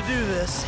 to do this.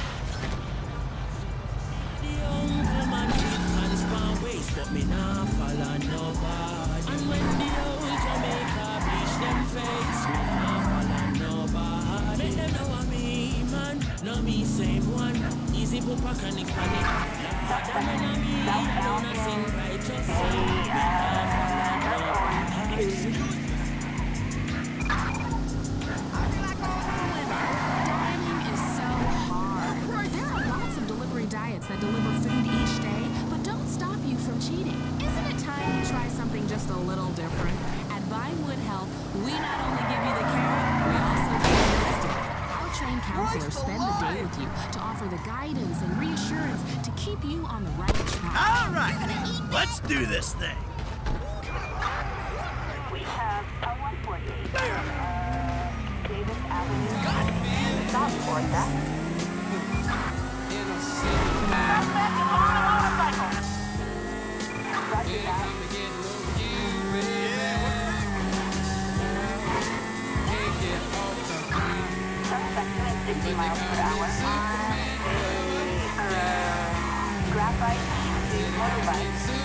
Graphite, motorbike.